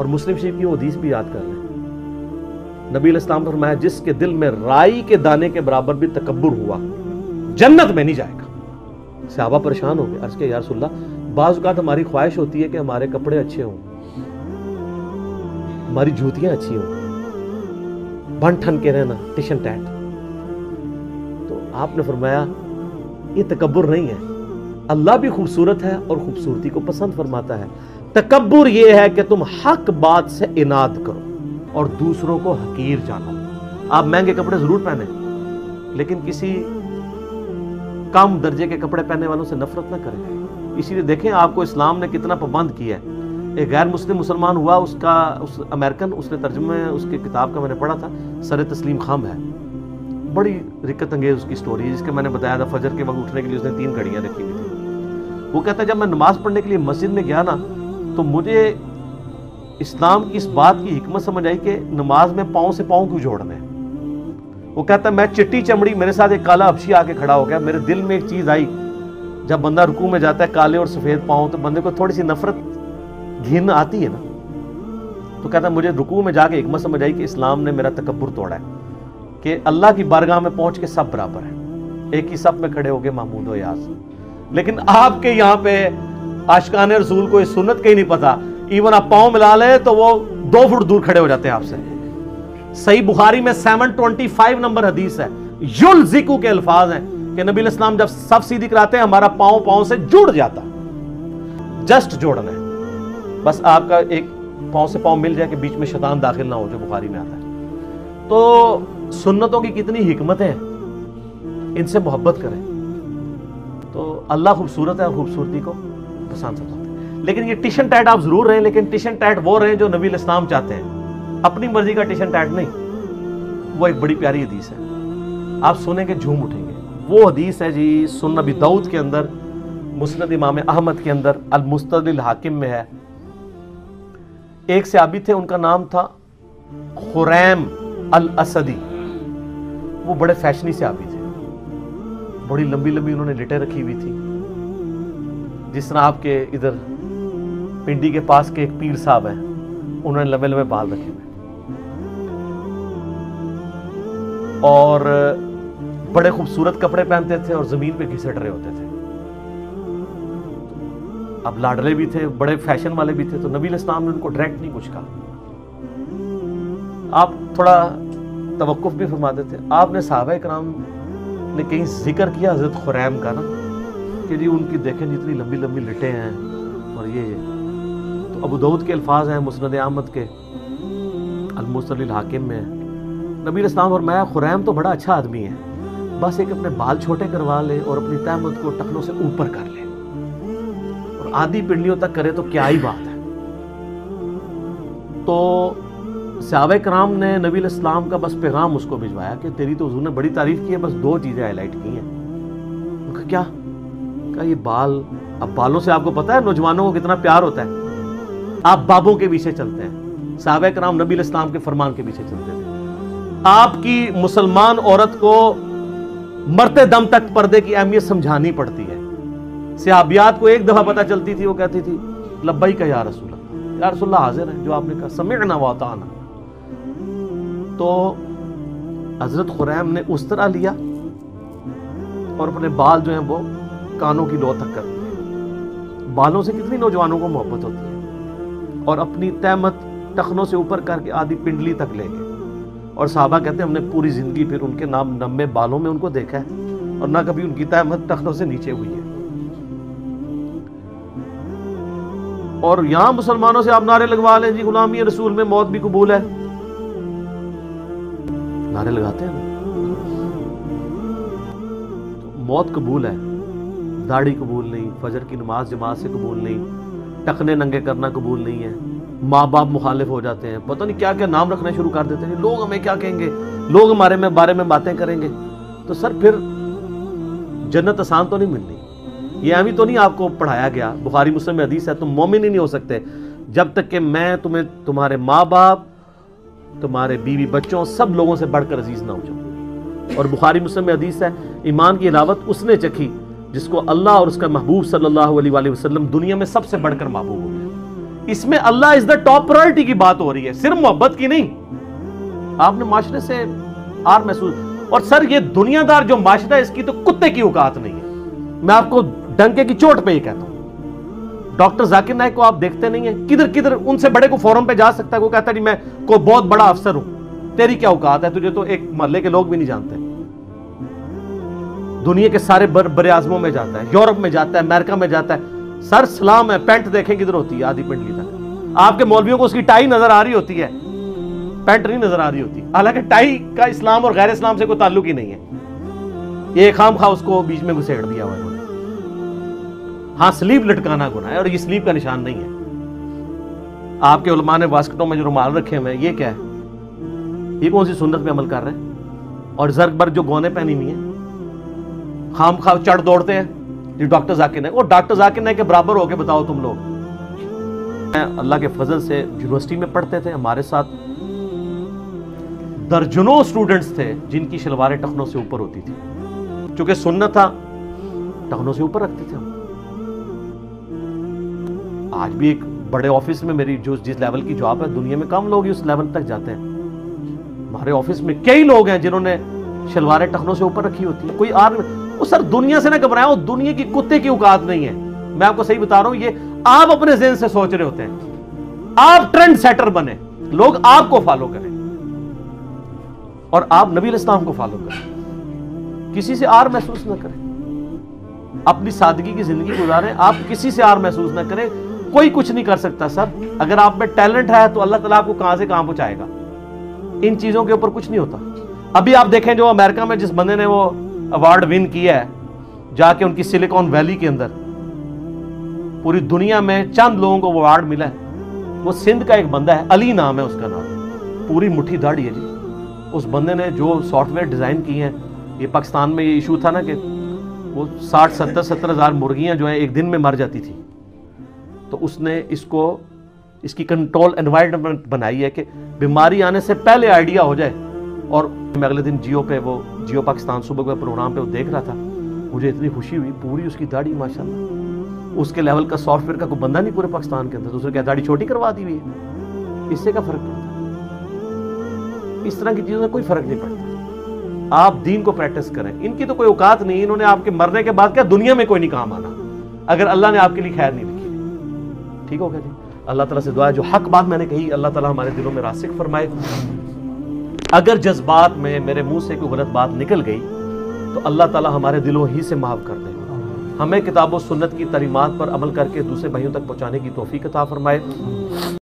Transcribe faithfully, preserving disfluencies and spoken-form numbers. और मुस्लिम शरीफ की वो हदीस भी याद कर रहे हैं। नबी अलैहिस्सलाम ने फरमाया जिसके दिल में राई के दाने के बराबर भी तकब्बुर हुआ जन्नत में नहीं जाएगा। सहाबा परेशान हो गए, अर्ज किया या रसूल अल्लाह, बाज़ औक़ात हमारी ख्वाहिश होती है कि हमारे कपड़े अच्छे हों, हमारी जूतियां अच्छी हों, बन ठन के रहना, टिशन टैट। तो आपने फरमाया ये तकब्बुर नहीं है, अल्लाह भी खूबसूरत है और खूबसूरती को पसंद फरमाता है। तकब्बुर यह है कि तुम हक बात से इनाद करो और दूसरों को हकीर जानो। आप महंगे कपड़े जरूर पहने लेकिन किसी कम दर्जे के कपड़े पहनने वालों से नफरत ना करें। इसीलिए देखें आपको इस्लाम ने कितना पाबंद किया है। एक गैर मुस्लिम मुसलमान हुआ, उसका उस अमेरिकन, उसने तर्जुमे उसके किताब का मैंने पढ़ा था, सर तस्लीम खाम है, बड़ी रिक्कत अंगेज उसकी स्टोरी है, जिसके मैंने बताया था फजर के वक्त उठने के लिए उसने तीन घड़ियाँ रखी हुई थी। वो कहता है जब मैं नमाज पढ़ने के लिए मस्जिद में गया ना तो मुझे इस्लाम की इस बात की हिकमत समझ आई कि नमाज में पाँव से पाँव क्यों जोड़ने हैं। वो कहता है मैं चिट्टी चमड़ी, मेरे साथ एक काला हबशी आके खड़ा हो गया, मेरे दिल में एक चीज़ आई, जब बंदा रुकू में जाता है काले और सफ़ेद पाँव तो बंदे को थोड़ी सी नफरत घिन आती है ना। तो कहता है मुझे रुकू में जाके हिकमत समझ आई कि इस्लाम ने मेरा तकब्बुर तोड़ा है कि अल्लाह की बारगाह में पहुँच के सब बराबर हैं, एक ही सब में खड़े हो गए महमूद व यास। लेकिन आपके यहाँ पे आशिकान रसूल को इस सुन्नत का ही नहीं पता, इवन आप पाँव मिला लें तो वो दो फुट दूर खड़े हो जाते हैं आपसे। सही बुखारी में सात सौ पच्चीस नंबर हदीस है, युल जिकू के अल्फाज हैं कि नबी अलैहिस्सलाम जब सफ सीधी कराते हैं हमारा पाँव पाँव से जुड़ जाता, जस्ट जोड़ना है, बस आपका एक पाँव से पाँव मिल जाए कि बीच में शैतान दाखिल ना हो, जो बुखारी में आता है। तो सुन्नतों की कितनी हिकमतें हैं, इनसे मोहब्बत करें। तो अल्लाह खूबसूरत है और खूबसूरती को पसंद करता है। लेकिन ये टिशन टैट आप जरूर रहें, लेकिन टिशन टैट वो रहें जो नबी अलैहिस्सलाम चाहते हैं, अपनी मर्जी का टिशन टैट नहीं। वो एक बड़ी प्यारी हदीस है, आप सुनेंगे झूम उठेंगे। वो हदीस है जी सुनन अबी दाऊद के अंदर, मुस्नद इमाम अहमद के अंदर, अल-मुस्तदरक हाकिम में है। एक सहाबी थे, उनका नाम था खुरैम अल-असदी। वो बड़े फैशनी सहाबी थे, बड़ी लंबी लंबी उन्होंने लिटें रखी हुई थी, जिस तरह आपके इधर पिंडी के पास के एक पीर साहब हैं, उन्होंने लंबे लंबे बाल रखे हुए और बड़े खूबसूरत कपड़े पहनते थे और जमीन पे घिसट रहे होते थे। अब लाडले भी थे, बड़े फैशन वाले भी थे, तो नबी अलैहिस्सलाम ने उनको डायरेक्ट नहीं कुछ कहा, आप थोड़ा तवक्कुफ भी फरमाते थे। आपने सहाबा कराम ने कहीं जिक्र किया हजरत खुरैम का ना कि जी उनकी देखें जितनी लंबी लंबी लिटें हैं और ये तो अबू दाऊद के अल्फाज हैं, मुस्नद अहमद के अल-मुस्तदरक हाकिम में है। नबी अलैहिस्सलाम और मैं खुरैम तो बड़ा अच्छा आदमी है, बस एक अपने बाल छोटे करवा ले और अपनी तहमत को टखनों से ऊपर कर ले और आधी पिंडलियों तक करे तो क्या ही बात है। तो सहाबा कराम ने नबी अलैहिस्सलाम का बस पैगाम उसको भिजवाया कि तेरी तो हुजूर ने बड़ी तारीफ की है, बस दो चीज़ें हाईलाइट की हैं। उनका क्या क्या ये बाल, अब बालों से आपको पता है नौजवानों को कितना प्यार होता है, आप बाबों के पीछे चलते हैं। सहाबा कराम नबी अलैहिस्सलाम के फरमान के पीछे चलते थे। आपकी मुसलमान औरत को मरते दम तक पर्दे की अहमियत समझानी पड़ती है। सहाबियात को एक दफ़ा पता चलती थी, वो कहती थी लब्बैक या रसूल अल्लाह, या रसूल अल्लाह हाजिर है, जो आपने कहा समिअना व अताना। तो हजरत खुरैम ने उस तरह लिया और अपने बाल जो हैं वो कानों की लो तक कर दिए। बालों से कितनी नौजवानों को मोहब्बत होती है। और अपनी तहमत टखनों से ऊपर करके आधी पिंडली तक ले गए। और साहबा कहते हैं हमने पूरी जिंदगी फिर उनके नाम नम्मे बालों में उनको देखा है और ना कभी उनकी तहमत टखनों से नीचे हुई है। और यहां मुसलमानों से आप नारे लगवा लें जी गुलामी रसूल में मौत भी कबूल है, नारे लगाते हैं तो मौत कबूल है, दाढ़ी कबूल नहीं, फजर की नमाज जमात से कबूल नहीं, टखने नंगे करना कबूल नहीं है, माँ बाप मुखालिफ हो जाते हैं, पता नहीं क्या क्या नाम रखना शुरू कर देते हैं, लोग हमें क्या कहेंगे, लोग हमारे में बारे में बातें करेंगे। तो सर फिर जन्नत आसान तो नहीं मिलनी, ये अभी तो नहीं आपको पढ़ाया गया। बुखारी मुस्लिम में हदीस है तुम मोमिन ही नहीं हो सकते जब तक कि मैं तुम्हें तुम्हारे माँ बाप, तुम्हारे बीवी बच्चों, सब लोगों से बढ़कर अजीज ना हो जाओ। और बुखारी मुस्लिम में हदीस है ईमान की हिलावत उसने चखी जिसको अल्लाह और उसका महबूब सल्लल्लाहु अलैहि वसल्लम दुनिया में सबसे बढ़कर महबूब हो गया। इसमें अल्लाह इज द टॉप प्रायोरिटी की बात हो रही है, सिर्फ मोहब्बत की नहीं। आपने माशरे से आर महसूस, और सर ये दुनियादार जो माशरा है इसकी तो कुत्ते की औकात नहीं है। मैं आपको डंके की चोट पे ही कहता हूं, डॉक्टर जाकिर नाइक को आप देखते नहीं है, किधर किधर उनसे बड़े को फोरम पे जा सकता है, वो कहता नहीं मैं को बहुत बड़ा अफसर हूं, तेरी क्या औकात है, तुझे तो एक मोहल्ले के लोग भी नहीं जानते। दुनिया के सारे बर, बरे आजमों में जाता है, यूरोप में जाता है, अमेरिका में जाता है। सर सलाम है, पैंट देखें किधर होती है, आधी पैंट ली तक। आपके मौलवियों को उसकी टाई नजर आ रही होती है, पैंट नहीं नजर आ रही होती। हालांकि टाई का इस्लाम और गैर इस्लाम से कोई ताल्लुक ही नहीं है, ये खाम खा उसको बीच में घुसेड़ दिया हुआ है। हाँ स्लीव लटकाना गुनाह है और ये स्लीव का निशान नहीं है। आपके उलमा ने बास्केटों में जो रुमाल रखे हुए हैं, ये क्या है, ये कौन सी सुन्नत में अमल कर रहे हैं? और जर्ग बर जो गोने पहनी हुई है, खाम खा चढ़ दौड़ते हैं ये डॉक्टर जाकिर नाइक। और डॉक्टर जाकिर नाइक के बराबर होके बताओ तुम लोग। अल्लाह के फजल से यूनिवर्सिटी में पढ़ते थे, हमारे साथ दर्जनों स्टूडेंट्स थे जिनकी शलवारें टखनों से ऊपर होती थी, चूंकि सुन्नत था टखनों से ऊपर रखते थे हम। आज भी एक बड़े ऑफिस में मेरी जो जिस लेवल की जॉब है, दुनिया में कम लोग ही उस लेवल तक जाते हैं। हमारे ऑफिस में कई लोग हैं जिन्होंने शलवारें टखनों से ऊपर रखी होती है। कोई आर वो सर दुनिया से ना घबराएं, वो दुनिया की कुत्ते की औकात नहीं है। मैं आपको सही बता रहा हूं, ये आप अपने ज़हन से सोच रहे होते हैं। आप ट्रेंड सेटर बने, लोग आपको फॉलो करें और आप नबी अलैहिस्सलाम को फॉलो करें, किसी से आर महसूस ना करें, अपनी सादगी की जिंदगी गुजारें, आप किसी से आर महसूस ना करें। कोई कुछ नहीं कर सकता सर, अगर आप में टैलेंट है तो अल्लाह ताला आपको कहां से कहां पहुंचाएगा। इन चीजों के ऊपर कुछ नहीं होता। अभी आप देखें जो अमेरिका में जिस बंदे ने वो अवार्ड विन किया है, जाके उनकी सिलिकॉन वैली के अंदर पूरी दुनिया में चंद लोगों को अवार्ड मिला है, वो सिंध का एक बंदा है, अली नाम है उसका नाम, पूरी मुट्ठी दाढ़ी है जी। उस बंदे ने जो सॉफ्टवेयर डिजाइन किए हैं, ये पाकिस्तान में ये इशू था ना कि वो साठ सत्तर सत्तर हजार मुर्गियां जो है एक दिन में मर जाती थी, तो उसने इसको इसकी कंट्रोल एनवायरनमेंट बनाई है कि बीमारी आने से पहले आइडिया हो जाए। और मैं अगले दिन जियो पे वो जियो पाकिस्तान सुबह के प्रोग्राम पे वो देख रहा था, मुझे इतनी खुशी हुई, पूरी उसकी दाढ़ी माशाल्लाह, उसके लेवल का सॉफ्टवेयर का कोई बंदा नहीं पूरे पाकिस्तान के अंदर। दूसरे क्या दाढ़ी छोटी करवा दी हुई है, इससे क्या फर्क पड़ता? इस तरह की चीज़ों में कोई फर्क नहीं पड़ता। आप दीन को प्रैक्टिस करें, इनकी तो कोई औकात नहीं। इन्होंने आपके मरने के बाद क्या दुनिया में कोई नहीं काम आना, अगर अल्लाह ने आपके लिए खैर नहीं। ठीक हो गया जी। अल्लाह ताला से दुआ है जो हक बात मैंने कही अल्लाह ताला हमारे दिलों में रासिक फरमाए। अगर जज्बात में मेरे मुंह से कोई गलत बात निकल गई तो अल्लाह ताला हमारे दिलों ही से माफ़ कर दे। हमें किताब और सुन्नत की तालीमात पर अमल करके दूसरे भाइयों तक पहुँचाने की तौफीक अता फरमाए।